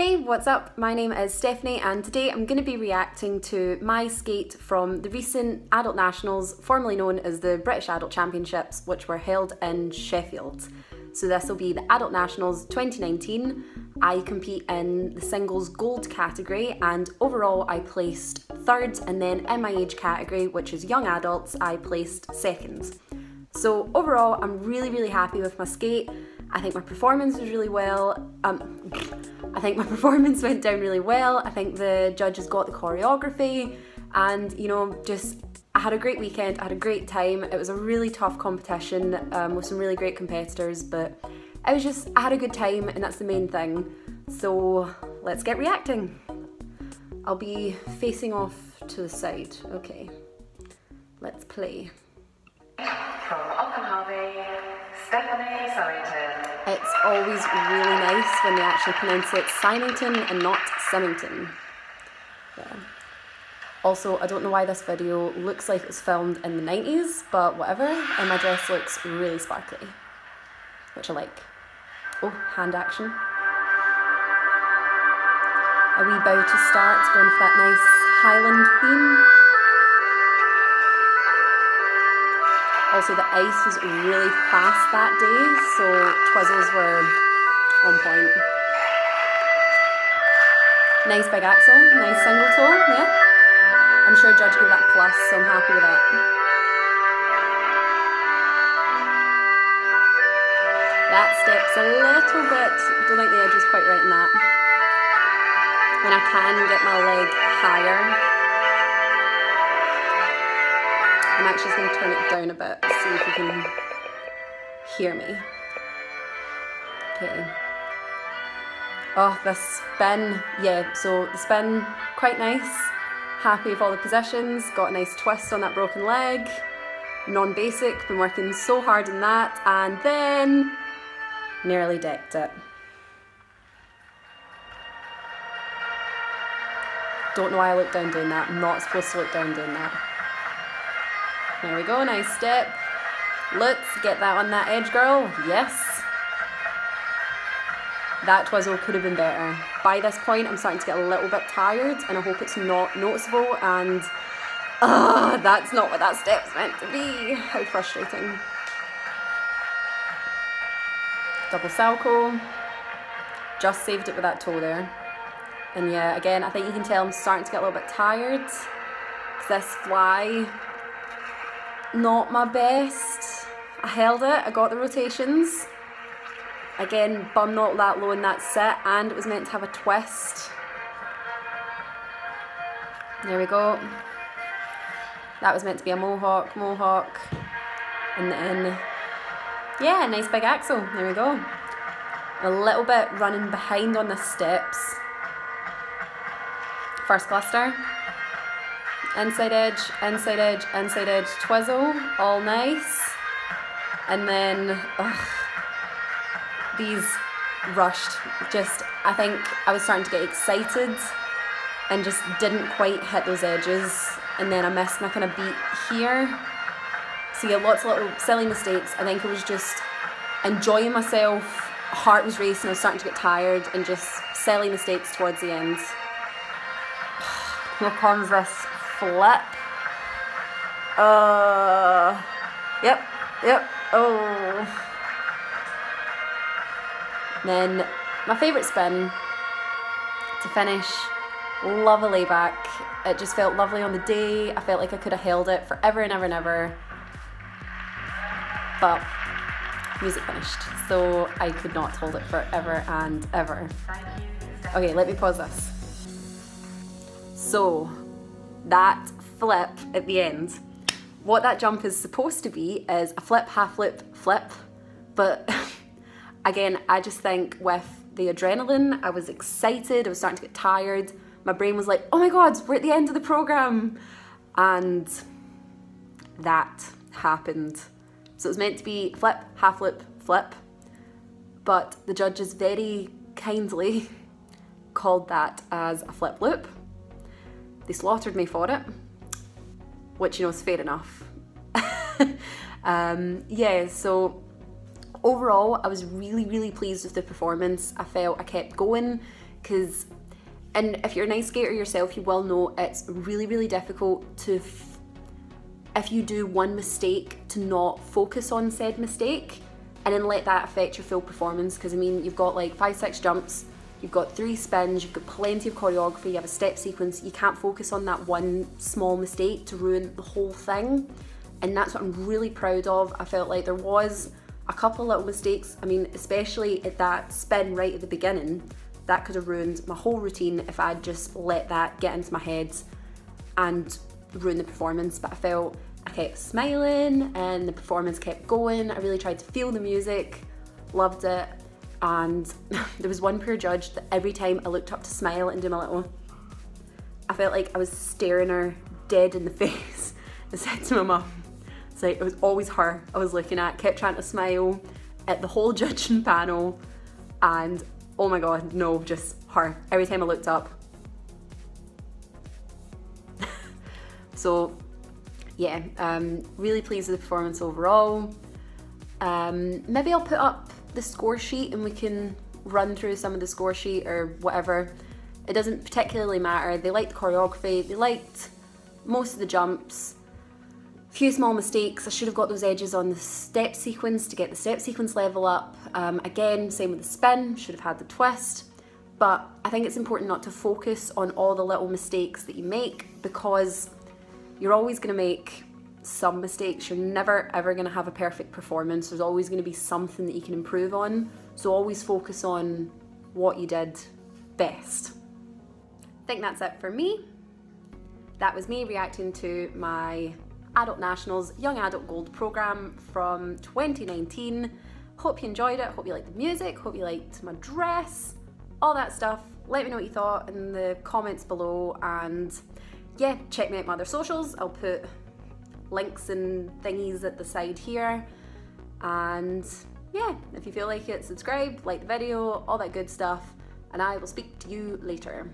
Hey, what's up? My name is Stephanie and today I'm going to be reacting to my skate from the recent Adult Nationals, formerly known as the British Adult Championships, which were held in Sheffield. So this will be the Adult Nationals 2019. I compete in the singles gold category and overall I placed third, and then in my age category, which is young adults, I placed second. So overall I'm really happy with my skate. I think my performance was really well. I think my performance went down really well. I think the judges got the choreography and, you know, just I had a great weekend, I had a great time. It was a really tough competition with some really great competitors, but I had a good time and that's the main thing. So let's get reacting. I'll be facing off to the side. Okay, let's play. From Ockham Harvey, Stephanie Symington. It's always really nice when they actually pronounce it Symington and not Symington. Yeah. Also, I don't know why this video looks like it was filmed in the 90s, but whatever, and my dress looks really sparkly, which I like. Oh, hand action. A wee bow to start, going for that nice Highland theme. Also, the ice was really fast that day, so twizzles were on point. Nice big axle, nice single toe, yeah. I'm sure judge gave that plus, so I'm happy with that. That step's a little bit, don't think the edge is quite right in that. And I can get my leg higher. I'm actually just going to turn it down a bit, see if you can hear me. Okay. Oh, the spin. Yeah, so the spin, quite nice. Happy with all the positions. Got a nice twist on that broken leg. Non-basic, been working so hard on that. And then, nearly decked it. Don't know why I looked down doing that. I'm not supposed to look down doing that. There we go, nice step. Let's get that on that edge, girl. Yes. That twizzle could have been better. By this point, I'm starting to get a little bit tired and I hope it's not noticeable and that's not what that step's meant to be. How frustrating. Double salco. Just saved it with that toe there. And yeah, again, I think you can tell I'm starting to get a little bit tired. This fly, not my best. I held it, I got the rotations. Again, bum not that low in that sit, and it was meant to have a twist. There we go. That was meant to be a mohawk. And then, yeah, nice big axle, there we go. A little bit running behind on the steps. First cluster. Inside edge, inside edge, inside edge, twizzle, all nice. And then, these rushed. I think I was starting to get excited and just didn't quite hit those edges. And then I missed my kind of beat here. So yeah, lots of little silly mistakes. I think I was just enjoying myself. Heart was racing, I was starting to get tired and just silly mistakes towards the end. Here comes this flip. Yep. Oh. Then my favourite spin to finish. Love a layback. It just felt lovely on the day. I felt like I could have held it forever and ever and ever. But music finished, so I could not hold it forever and ever. Okay, let me pause this. So, that flip at the end. What that jump is supposed to be is a flip, half flip, flip. But again, I just think with the adrenaline, I was excited, I was starting to get tired. My brain was like, oh my God, we're at the end of the program. And that happened. So it was meant to be flip, half flip, flip. But the judges very kindly called that as a flip loop. They slaughtered me for it, which, you know, is fair enough. Yeah, so overall I was really pleased with the performance. I felt I kept going, because, and if you're an ice skater yourself, you will know it's really, really difficult to, if you do one mistake, to not focus on said mistake and then let that affect your full performance. Because I mean, you've got like 5-6 jumps, you've got 3 spins, you've got plenty of choreography, you have a step sequence, you can't focus on that one small mistake to ruin the whole thing. And that's what I'm really proud of. I felt like there was a couple little mistakes, I mean, especially at that spin right at the beginning, that could have ruined my whole routine if I'd just let that get into my head and ruin the performance. But I felt I kept smiling and the performance kept going. I really tried to feel the music, loved it. And there was one poor judge that every time I looked up to smile and do my little, I felt like I was staring her dead in the face. I said to my mum, it's like, it was always her I was looking at, kept trying to smile at the whole judging panel, and oh my god, no, just her. Every time I looked up. So yeah, really pleased with the performance overall. Maybe I'll put up the score sheet and we can run through some of the score sheet or whatever. It doesn't particularly matter. They liked the choreography, they liked most of the jumps. A few small mistakes. I should have got those edges on the step sequence to get the step sequence level up. Again, same with the spin, should have had the twist. But I think it's important not to focus on all the little mistakes that you make, because you're always going to make some mistakes. You're never ever going to have a perfect performance. There's always going to be something that you can improve on. So always focus on what you did best. I think that's it for me. That was me reacting to my Adult Nationals Young Adult Gold program from 2019. Hope you enjoyed it. Hope you liked the music. Hope you liked my dress. All that stuff. Let me know what you thought in the comments below, and yeah, check me out my other socials. I'll put links and thingies at the side here. And yeah, if you feel like it, subscribe, like the video, all that good stuff. And I will speak to you later.